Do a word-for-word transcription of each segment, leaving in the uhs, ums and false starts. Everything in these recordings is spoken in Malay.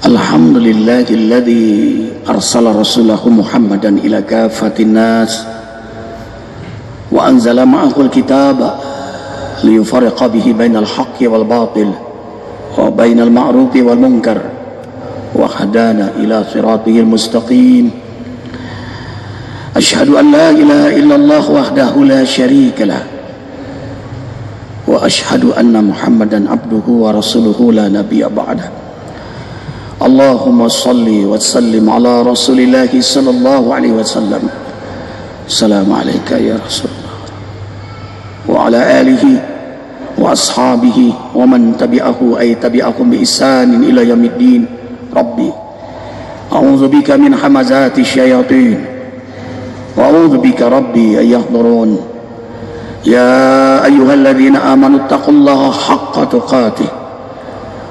الحمد لله الذي أرسل رسوله محمدا إلى كافة الناس وأنزل معه الكتاب ليفرق به بين الحق والباطل وبين المعروف والمنكر وهدانا إلى صراطه المستقيم. أشهد أن لا إله إلا الله وحده لا شريك له وأشهد أن محمدا عبده ورسوله لا نبي بعده. اللهم صل وسلم على رسول الله صلى الله عليه وسلم. السلام عليك يا رسول الله وعلى آله وأصحابه ومن تبعه أي تبعهم بإحسان إلى يوم الدين. ربي أعوذ بك من همزات الشياطين وأعوذ بك ربي أن يحضرون. يا أيها الذين آمنوا اتقوا الله حق تقاته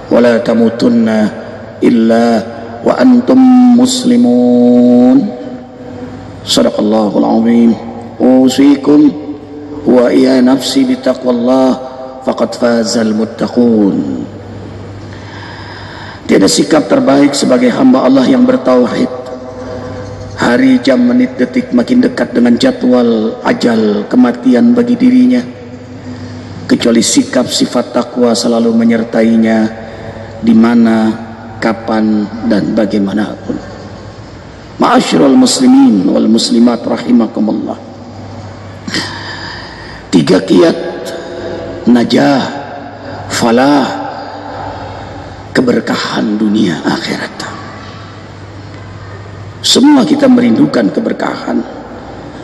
ولا تموتن إلا وأنتم مسلمون. صدق الله العظيم. أوصيكم وإيا نفسي بتقوى الله فقد فاز المتقون. Tiada sikap terbaik sebagai hamba Allah yang bertauhid. Hari, jam, menit, detik makin dekat dengan jadwal ajal kematian bagi dirinya, kecuali sikap sifat takwa selalu menyertainya di mana, kapan dan bagaimanapun. Ma'asyiral muslimin wal muslimat rahimakumullah. Tiga kiat najah, falah, keberkahan dunia akhirat. Semua kita merindukan keberkahan,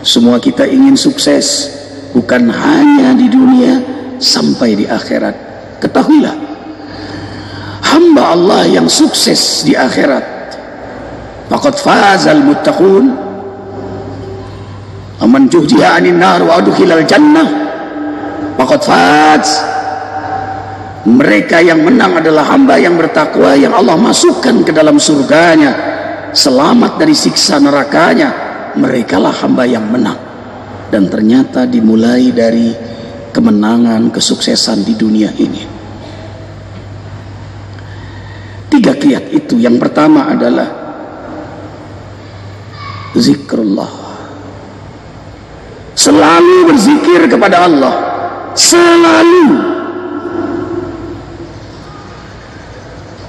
semua kita ingin sukses, bukan hanya di dunia, sampai di akhirat. Ketahuilah, hamba Allah yang sukses di akhirat, faqad fazal muttaqun. Aman juhdiya 'anil nar wa adkhilal jannah faqad faz. Mereka yang menang adalah hamba yang bertakwa yang Allah masukkan ke dalam surganya, selamat dari siksa nerakanya. Merekalah hamba yang menang. Dan ternyata dimulai dari kemenangan, kesuksesan di dunia ini. Tiga kiat itu, yang pertama adalah zikrullah, selalu berzikir kepada Allah, selalu.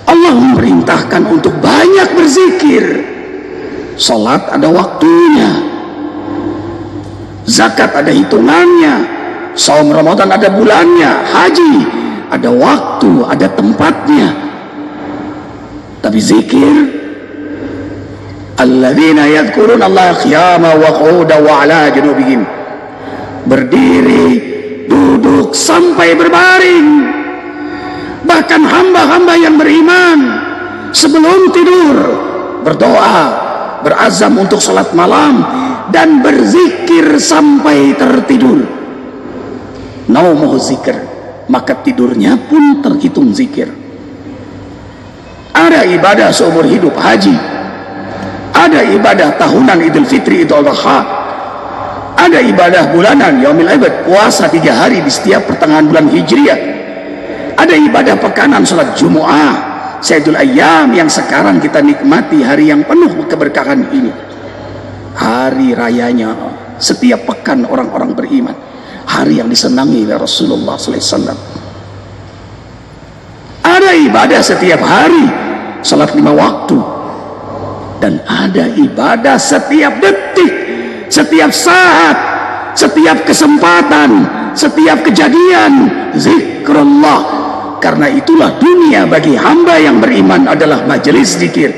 Allah memerintahkan untuk banyak berzikir. Salat ada waktunya, zakat ada hitungannya, saum Ramadan ada bulannya, haji ada waktu, ada tempatnya. Tapi zikir, alladzina yadhkurun Allah qiyama wa qu'udan wa ala junubihim, berdiri, duduk, sampai berbaring. Bahkan hamba-hamba yang beriman sebelum tidur berdoa, berazam untuk salat malam dan berzikir sampai tertidur. Naumuhu zikr, maka tidurnya pun terhitung zikir. Ada ibadah seumur hidup, haji. Ada ibadah tahunan, Idul Fitri, Idul Adha. Ada ibadah bulanan, Yaumil Abad, puasa tiga hari di setiap pertengahan bulan Hijriah. Ada ibadah pekanan, salat Jumu'ah, Saidul Ayyam yang sekarang kita nikmati, hari yang penuh keberkahan ini. Hari rayanya setiap pekan orang-orang beriman, hari yang disenangi oleh Rasulullah sallallahu alaihi wasallam. Ada ibadah setiap hari, salat lima waktu. Dan ada ibadah setiap detik, setiap saat, setiap kesempatan, setiap kejadian, zikrullah. Karena itulah dunia bagi hamba yang beriman adalah majelis zikir.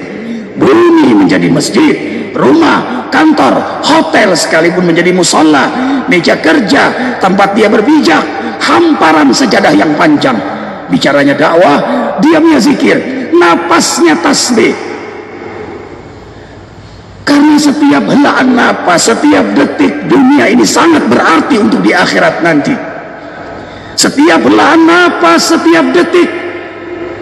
Bumi menjadi masjid, rumah, kantor, hotel sekalipun menjadi mushola, meja kerja, tempat dia berpijak, hamparan sejadah yang panjang. Bicaranya dakwah, diamnya zikir, napasnya tasbih. Karena setiap helaan napas, setiap detik dunia ini sangat berarti untuk di akhirat nanti. Setiap helaan napas, setiap detik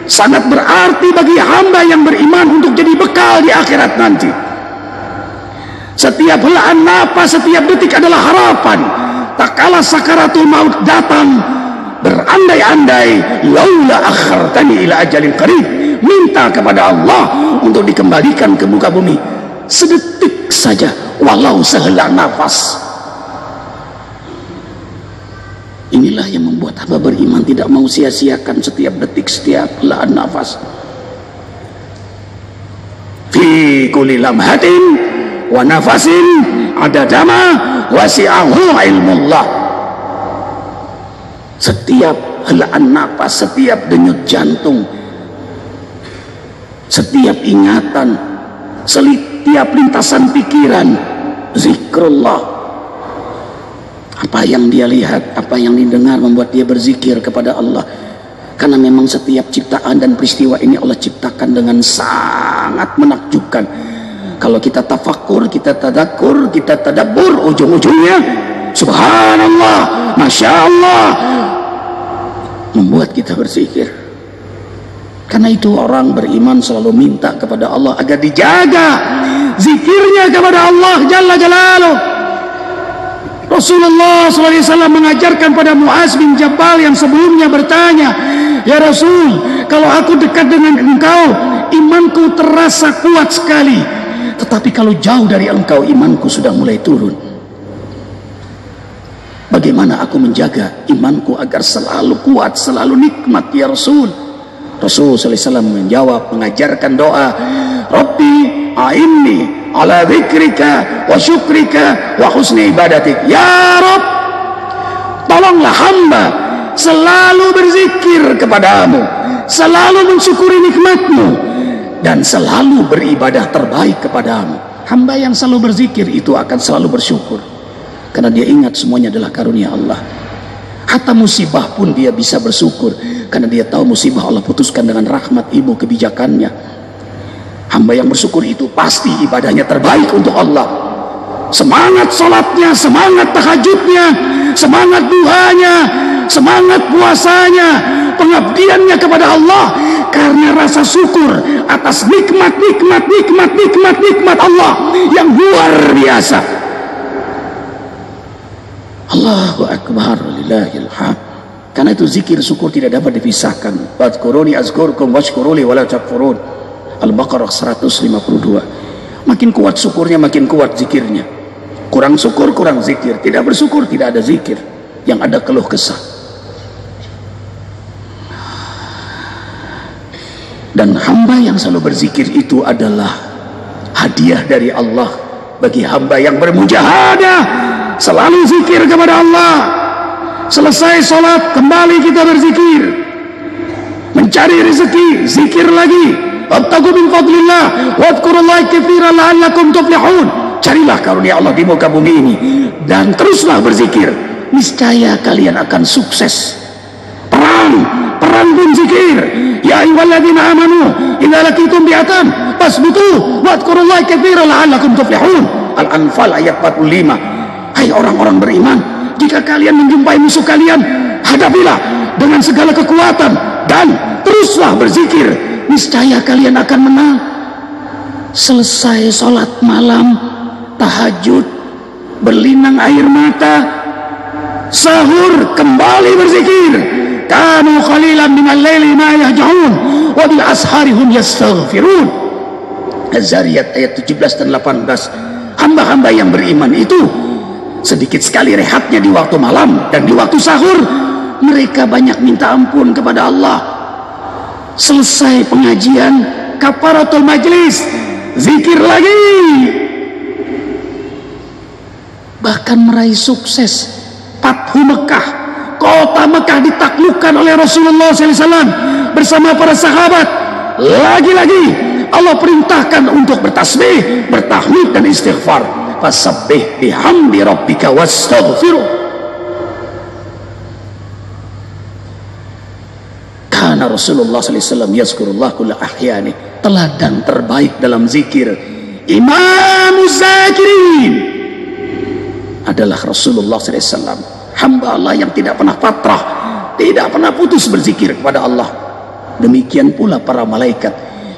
sangat berarti bagi hamba yang beriman untuk jadi bekal di akhirat nanti. Setiap helaan napas, setiap detik adalah harapan. Tak kala sakaratul maut datang, berandai-andai, laula akhartani ila ajalin qarib, minta kepada Allah untuk dikembalikan ke muka bumi sedetik saja, walau sehelai nafas. Inilah yang membuat hamba beriman tidak mau sia-siakan setiap detik, setiap helaan nafas. Fi kulli lamhatin wa nafasin adadama wasi'ahu ilmullah. Setiap helaan nafas, setiap denyut jantung, setiap ingatan, setiap lintasan pikiran, zikrullah. Apa yang dia lihat, apa yang didengar membuat dia berzikir kepada Allah. Karena memang setiap ciptaan dan peristiwa ini Allah ciptakan dengan sangat menakjubkan. Kalau kita tafakur, kita tadakur, kita tadabbur, ujung-ujungnya subhanallah, masya Allah, membuat kita berzikir. Karena itu orang beriman selalu minta kepada Allah agar dijaga zikirnya kepada Allah jalla jalaluh. Rasulullah shallallahu alaihi wasallam mengajarkan pada Mu'az bin Jabal yang sebelumnya bertanya, "Ya Rasul, kalau aku dekat dengan engkau, imanku terasa kuat sekali. Tetapi kalau jauh dari engkau, imanku sudah mulai turun. Bagaimana aku menjaga imanku agar selalu kuat, selalu nikmat, ya Rasul?" Rasul shallallahu alaihi wasallam menjawab, mengajarkan doa, "Rabbi a'inni ala zikrika wa syukrika wa husni ibadatik." Ya Rabb, tolonglah hamba selalu berzikir kepadamu, selalu mensyukuri nikmatmu, dan selalu beribadah terbaik kepadamu. Hamba yang selalu berzikir itu akan selalu bersyukur, karena dia ingat semuanya adalah karunia Allah. Hatta musibah pun dia bisa bersyukur, karena dia tahu musibah Allah putuskan dengan rahmat ilmu kebijakannya. Hamba yang bersyukur itu pasti ibadahnya terbaik untuk Allah. Semangat sholatnya, semangat tahajudnya, semangat duhanya, semangat puasanya, pengabdiannya kepada Allah, karena rasa syukur atas nikmat, nikmat, nikmat, nikmat, nikmat Allah yang luar biasa. Allahu Akbar, lillahil hamd. Karena itu zikir syukur tidak dapat dipisahkan. Fadhkuruni azkurkum washkuruli wala takfurun. Al-Baqarah seratus lima puluh dua. Makin kuat syukurnya, makin kuat zikirnya. Kurang syukur, kurang zikir. Tidak bersyukur, tidak ada zikir. Yang ada keluh kesah. Dan hamba yang selalu berzikir itu adalah hadiah dari Allah bagi hamba yang bermujahadah, selalu zikir kepada Allah. Selesai sholat, kembali kita berzikir, mencari rezeki, zikir lagi. Wabtagu min fadlillah wadhkurullaha katsiran la'allakum tuflihun. Carilah karunia Allah di muka bumi ini dan teruslah berzikir, niscaya kalian akan sukses. Perang, perang pun zikir. Ya ayyuhalladzina amanu idza laqitum bi'atan fasbutu wadhkurullaha katsiran la'allakum tuflihun. Al-Anfal ayat empat puluh lima. Hai orang-orang beriman, jika kalian menjumpai musuh kalian, hadapilah dengan segala kekuatan dan teruslah berzikir, niscaya kalian akan menang. Selesai sholat malam, tahajud, berlinang air mata, sahur, kembali berzikir. Kanu khalilan minal laili ma yahja'un wa bil ashari hum yastaghfirun. Az-Zariyat ayat tujuh belas dan delapan belas. Hamba-hamba yang beriman itu sedikit sekali rehatnya di waktu malam dan di waktu sahur, mereka banyak minta ampun kepada Allah. Selesai pengajian, kafaratul majlis, zikir lagi. Bahkan meraih sukses, Fathu Mekah, kota Mekah ditaklukkan oleh Rasulullah shallallahu alaihi wasallam bersama para sahabat. Lagi-lagi Allah perintahkan untuk bertasbih, bertahmid dan istighfar. Fasabbih bihamdi rabbika wastaghfiruh. Karena Rasulullah shallallahu alaihi wasallam yazkurullah kulla ahyani, teladan terbaik dalam zikir, Imam Zakirin adalah Rasulullah shallallahu alaihi wasallam. Hamba Allah yang tidak pernah fatrah, tidak pernah putus berzikir kepada Allah. Demikian pula para malaikat,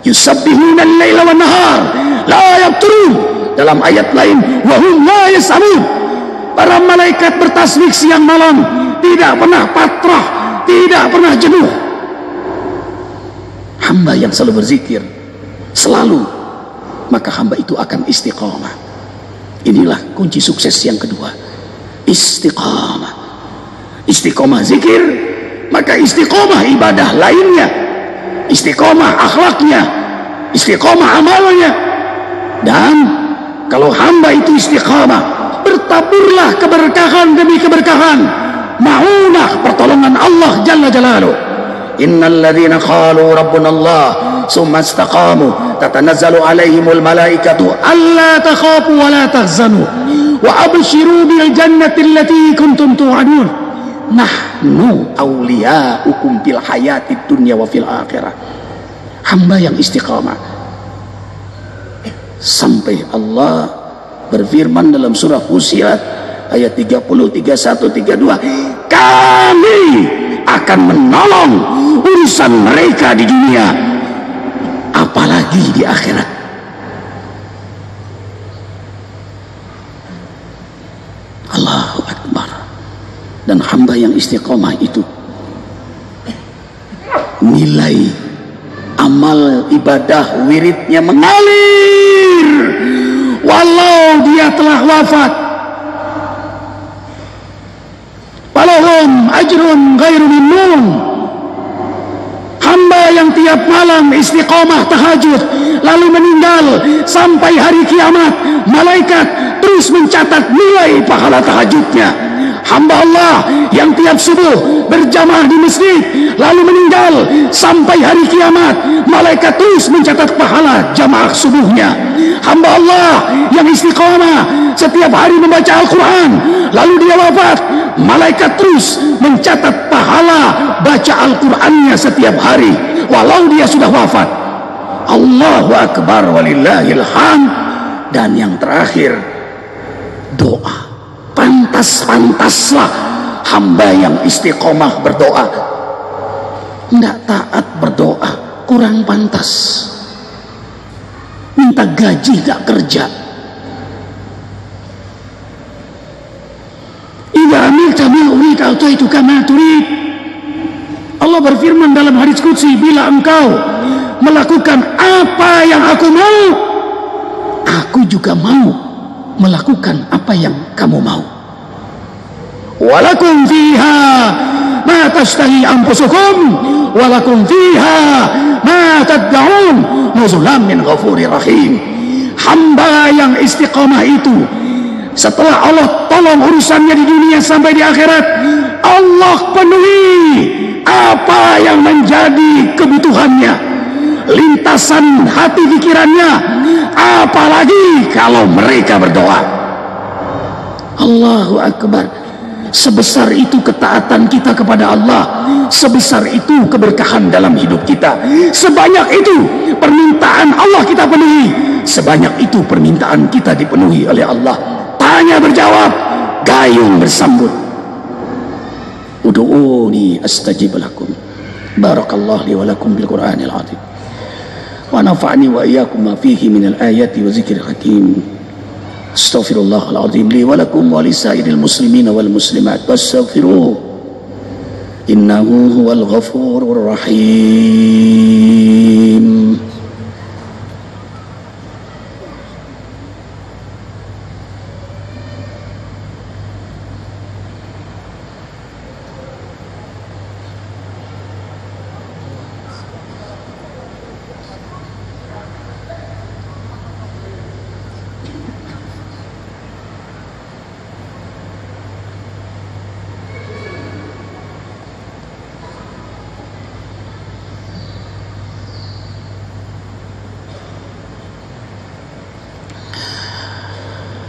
yusabbihuna al-laila wan nahar la yafturun. Dalam ayat lain, wa hum la yasamun. Para malaikat bertasbih siang malam, tidak pernah fatrah, tidak pernah jenuh. Hamba yang selalu berzikir selalu, maka hamba itu akan istiqamah. Inilah kunci sukses yang kedua, istiqamah. Istiqamah zikir, maka istiqamah ibadah lainnya, istiqamah akhlaknya, istiqamah amalnya. Dan kalau hamba itu istiqamah, bertaburlah keberkahan demi keberkahan, ma'unah, pertolongan Allah Jalla Jalaluh. Innal ladzina qalu rabbuna Allah summa istaqamu tatanazzalu alaihimul malaikatu alla takhafu wa la tahzanu wa abshiru bil jannati allati kuntum tu'adun nahnu awliya'ukum fil hayatid dunya wa fil akhirah. Hamba yang istiqamah, sampai Allah berfirman dalam surah Fussilat ayat tiga puluh, tiga puluh satu, tiga puluh dua, kami akan menolong urusan mereka di dunia apalagi di akhirat. Allahu Akbar. Dan hamba yang istiqomah itu nilai amal ibadah wiridnya mengalir walau dia telah wafat. Walahum ajrun ghairu mamnun. Hamba yang tiap malam istiqomah tahajud lalu meninggal sampai hari kiamat, malaikat terus mencatat nilai pahala tahajudnya. Hamba Allah yang tiap subuh berjamaah di masjid lalu meninggal sampai hari kiamat, malaikat terus mencatat pahala jamaah subuhnya. Hamba Allah yang istiqomah setiap hari membaca Al-Quran lalu dia wafat, malaikat terus mencatat pahala baca Al-Qur'annya setiap hari walau dia sudah wafat. Allahu Akbar walillahil hamd. Dan yang terakhir, doa. Pantas-pantaslah hamba yang istiqomah berdoa. Tidak taat berdoa kurang pantas. Minta gaji tidak kerja. Allah berfirman dalam hadis qudsi, bila engkau melakukan apa yang aku mau, aku juga mau melakukan apa yang kamu mau. Walakum fiha ma tashtahi anfusukum walakum fiha ma tad'un nuzulan min ghafurir rahim. Hamba yang istiqamah itu setelah Allah tolong urusannya di dunia sampai di akhirat, Allah penuhi apa yang menjadi kebutuhannya, lintasan hati pikirannya, apalagi kalau mereka berdoa. Allahu Akbar. Sebesar itu ketaatan kita kepada Allah, sebesar itu keberkahan dalam hidup kita, sebanyak itu permintaan Allah kita penuhi, sebanyak itu permintaan kita dipenuhi oleh Allah. Hanya berjawab, gayung bersambut. Udu'uni astajib lakum. Barakallahu li wa lakum bil Qur'anil azim. Wa nafa'ani wa iyyakum ma fihi minal ayati wa zikril hakim. Astaghfirullahal azim li wa lakum wa li sa'iril muslimina wal muslimat. Wastaghfiruhu innahu huwal ghafurur rahim.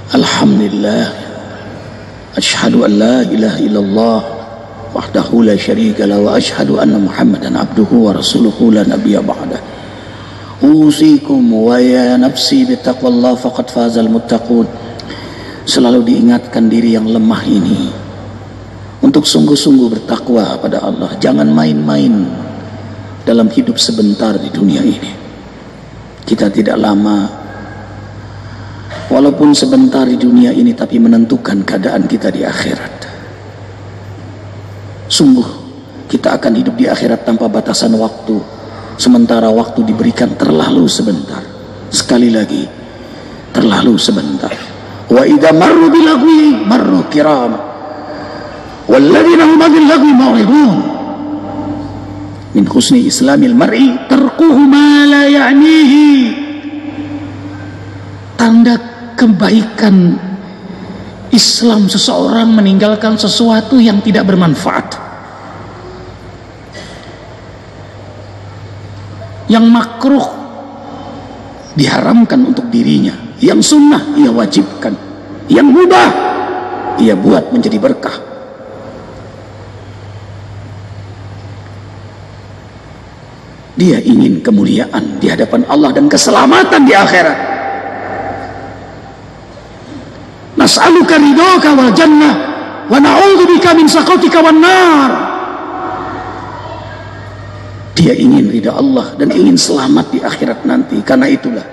Alhamdulillah, ashhadu an la ilaha illallah wahdahu la syarika lahu wa ashhadu anna muhammadan abduhu wa rasuluhu la nabiyya ba'dah. Usikum wa ya nafsi bittaqwallah faqad fazal muttaqun. Selalu diingatkan diri yang lemah ini untuk sungguh-sungguh bertakwa pada Allah. Jangan main-main dalam hidup sebentar di dunia ini. Kita tidak lama, walaupun sebentar di dunia ini, tapi menentukan keadaan kita di akhirat. Sungguh, kita akan hidup di akhirat tanpa batasan waktu, sementara waktu diberikan terlalu sebentar. Sekali lagi, terlalu sebentar. Wa idza marru bil lagwi marru kiram walladzina hum bil lagwi mu'ridun. Min husni islamil mar'i tarkuhu ma la ya'nihi. Tanda kebaikan Islam seseorang meninggalkan sesuatu yang tidak bermanfaat, yang makruh diharamkan untuk dirinya, yang sunnah ia wajibkan, yang mubah ia buat menjadi berkah. Dia ingin kemuliaan di hadapan Allah dan keselamatan di akhirat. Nas'aluka ridhoka wal jannah wa na'udzubika min sakhatika wan nar. Dia ingin ridha Allah dan ingin selamat di akhirat nanti. Karena itulah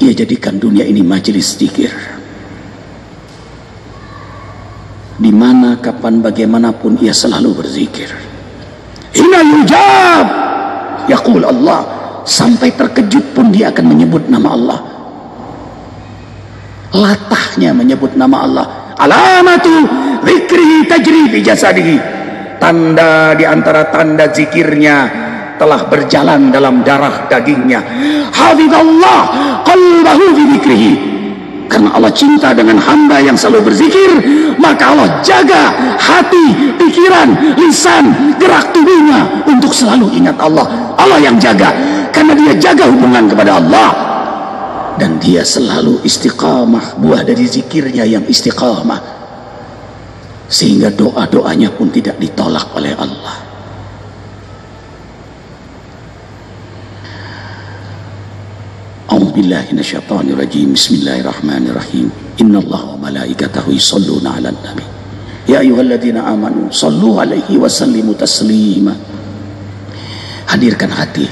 ia jadikan dunia ini majelis zikir, di mana kapan bagaimanapun ia selalu berzikir. Hina yujab yaqul Allah, sampai terkejut pun dia akan menyebut nama Allah. Latahnya menyebut nama Allah. Alamatu dzikrihi tajri bi jasadihi. Tanda di antara tanda zikirnya telah berjalan dalam darah dagingnya. Hafizallah qalbahu bi dzikrihi. Karena Allah cinta dengan hamba yang selalu berzikir, maka Allah jaga hati, pikiran, lisan, gerak tubuhnya untuk selalu ingat Allah. Allah yang jaga, karena dia jaga hubungan kepada Allah, dan dia selalu istiqamah, buah dari zikirnya yang istiqamah, sehingga doa-doanya pun tidak ditolak oleh Allah. A'udzubillahi minasyaitonir rajim. Bismillahirrahmanirrahim. Innallaha wa malaikatahu yusholluna 'alan nabi. Ya ayyuhalladzina amanu shallu 'alaihi wa sallimu taslima. Hadirkan hati.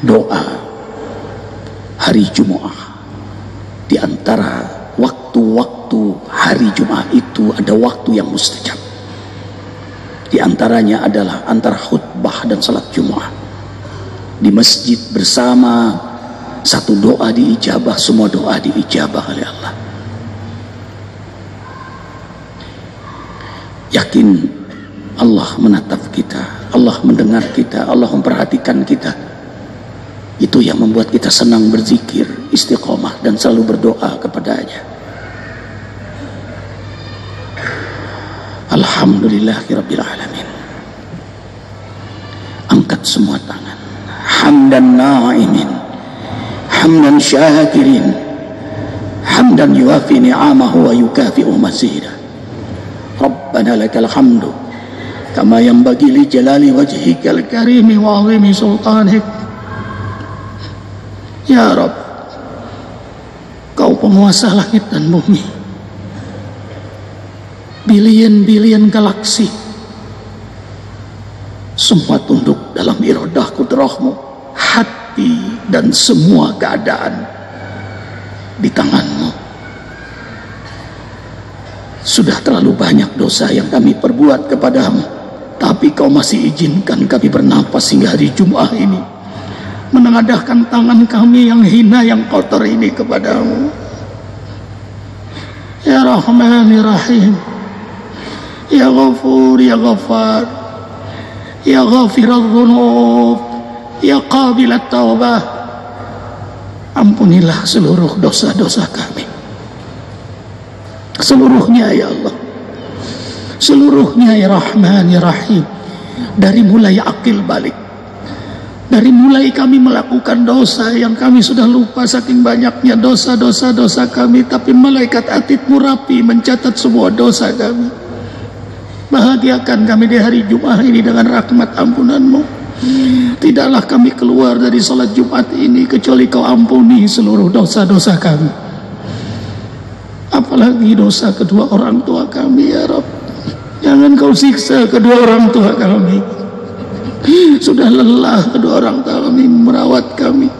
Doa hari Jumat di antara waktu-waktu hari Jumat itu ada waktu yang mustajab. Di antaranya adalah antara khutbah dan salat Jumat. Di masjid bersama, satu doa diijabah, semua doa diijabah oleh Allah. Yakin Allah menatap kita, Allah mendengar kita, Allah memperhatikan kita. Itu yang membuat kita senang berzikir, istiqomah, dan selalu berdoa kepadanya. Alhamdulillahirrabbilalamin. Angkat semua tangan. Hamdan na'imin, hamdan syakirin, hamdan yuafi ni'amahu wa yukafi'u masyidah. Rabbana lakal hamdu kama yanbaghi li jalali wajhikal karimi wa 'azimi sultanik. Ya Rabb, Kau penguasa langit dan bumi, bilion-bilion galaksi, semua tunduk dalam iradah kudrahmu. Hati dan semua keadaan di tanganmu. Sudah terlalu banyak dosa yang kami perbuat kepadamu, tapi Kau masih izinkan kami bernapas hingga hari Jumat ini, menengadahkan tangan kami yang hina, yang kotor ini kepadamu. Ya Rahman ya Rahim, Ya Ghafur, Ya Ghaffar, Ya Ghafir al-Dhunub, Ya Qabil at-Taubah. Ampunilah seluruh dosa-dosa kami, seluruhnya ya Allah, seluruhnya ya Rahman ya Rahim. Dari mulai akil balik, dari mulai kami melakukan dosa yang kami sudah lupa, saking banyaknya dosa-dosa dosa kami, tapi malaikat atid-Mu rapi mencatat semua dosa kami. Bahagiakan kami di hari Jumat ini dengan rahmat ampunan-Mu. Tidaklah kami keluar dari salat Jumat ini kecuali Kau ampuni seluruh dosa-dosa kami, apalagi dosa kedua orang tua kami. Ya Rabb, jangan Kau siksa kedua orang tua kami. Sudah lelah kedua orang tua kami merawat kami.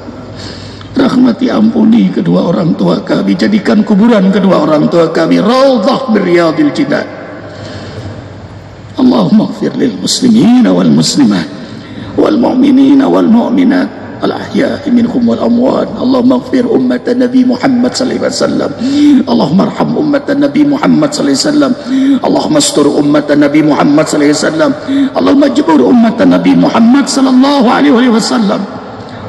Rahmati, ampuni kedua orang tua kami. Jadikan kuburan kedua orang tua kami raudhah min riyadil jannah. Allahumma ighfir lil muslimin wal muslimat والمؤمنين والمؤمنات الأحياء منهم والأموات. اللهم اغفر أمة النبي محمد صلى الله عليه وسلم، اللهم ارحم أمة النبي محمد صلى الله عليه وسلم، اللهم استر أمة النبي محمد صلى الله عليه وسلم، اللهم اجبر أمة النبي محمد صلى الله عليه وسلم.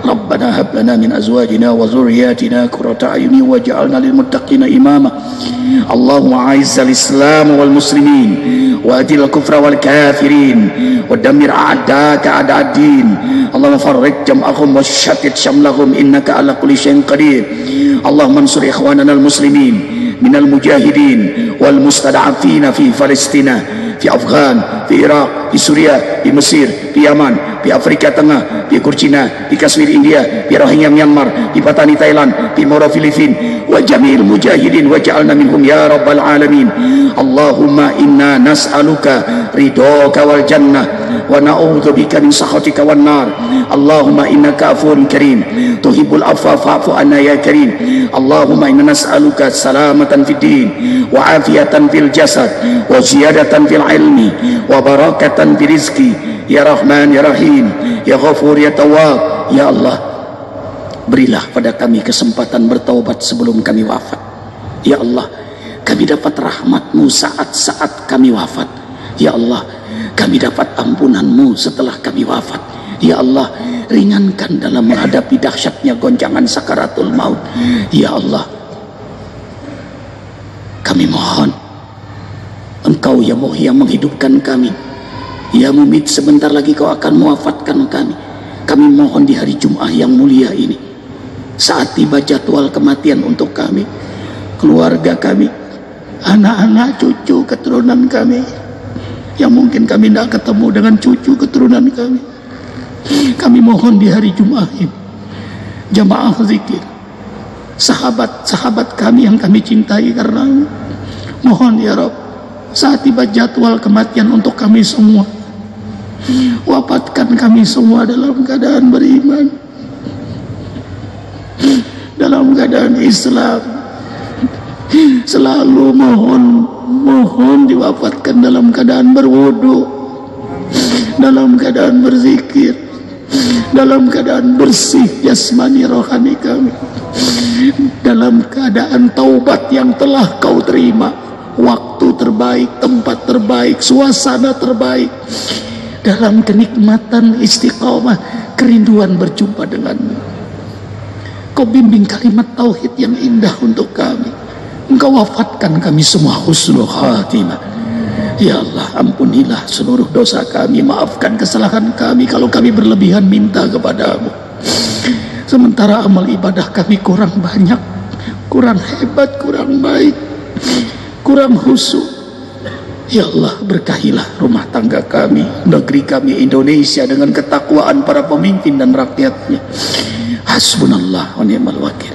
ربنا هب لنا من أزواجنا وذرياتنا قرة أعين واجعلنا للمتقين إماما. اللهم أعز الإسلام والمسلمين وأذل الكفر والكافرين ودمر أعداءك أعداء الدين. اللهم فرج جمعهم وشتت شملهم إنك على كل شيء قدير. اللهم انصر إخواننا المسلمين من المجاهدين والمستضعفين في فلسطين، في أفغان، في إيراق، في سوريا، في مصر، في يمن، في أفريقيا Tengah، في كورشينا، في كشمير إنديا، في روهينيا ميانمار، في باتاني تايلاند، في مورا فلبين، وجميع المجاهدين واجعلنا منهم يا رب العالمين. اللهم إنا نسألك رضاك والجنة ونعوذ بك من سخطك والنار. اللهم إنك عفو كريم تحب العفو فاعف عنا يا كريم. اللهم إنا نسألك سلامة في الدين وعافية في الجسد وزيادة في العلم وبركة في الرزق يا رحمن يا رحيم ya Ghafur ya Tawwab. Ya Allah, berilah pada kami kesempatan bertaubat sebelum kami wafat. Ya Allah, kami dapat rahmat-Mu saat-saat kami wafat. Ya Allah, kami dapat ampunan-Mu setelah kami wafat. Ya Allah, ringankan dalam menghadapi dahsyatnya goncangan sakaratul maut. Ya Allah, kami mohon Engkau ya Muhyi yang menghidupkan kami, Ya Mumit, sebentar lagi Kau akan mewafatkan kami. Kami mohon di hari Jum'ah yang mulia ini, saat tiba jadwal kematian untuk kami, keluarga kami, anak-anak, cucu, keturunan kami, yang mungkin kami tidak ketemu dengan cucu keturunan kami, kami mohon di hari Jum'ah ini, jamaah zikir, sahabat-sahabat kami yang kami cintai karena, mohon ya Rabb, saat tiba jadwal kematian untuk kami semua, wafatkan kami semua dalam keadaan beriman, dalam keadaan Islam. Selalu mohon mohon diwafatkan dalam keadaan berwudu, dalam keadaan berzikir, dalam keadaan bersih jasmani rohani kami, dalam keadaan taubat yang telah Kau terima, waktu terbaik, tempat terbaik, suasana terbaik, dalam kenikmatan istiqomah, kerinduan berjumpa denganmu. Kau bimbing kalimat tauhid yang indah untuk kami. Engkau wafatkan kami semua husnul khatimah. Ya Allah, ampunilah seluruh dosa kami, maafkan kesalahan kami kalau kami berlebihan minta kepadamu, sementara amal ibadah kami kurang banyak, kurang hebat, kurang baik, kurang khusyuk. Ya Allah, berkahilah rumah tangga kami, negeri kami Indonesia dengan ketakwaan para pemimpin dan rakyatnya. Hasbunallah wa ni'mal wakil,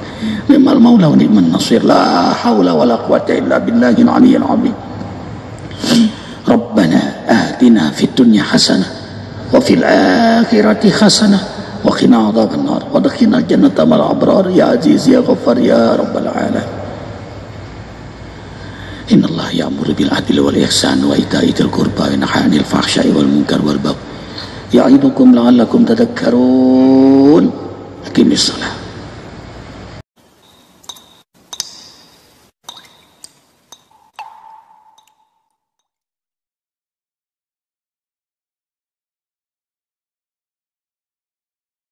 ni'mal maula wa ni'man nasir, la haula wa la quwata illa billahil aliyyil azim. Rabbana atina fid dunya hasanah wa fil akhirati hasanah wa qina adhaban nar wa adkhilna jannata ma'al abrar ya aziz ya ghaffar ya rabbal alamin. إن الله يأمر بالعدل والإحسان وإيتاء ذي القربى وينهى عن الفحشاء والمنكر والبغي يعظكم لعلكم تذكرون. أقم الصلاة.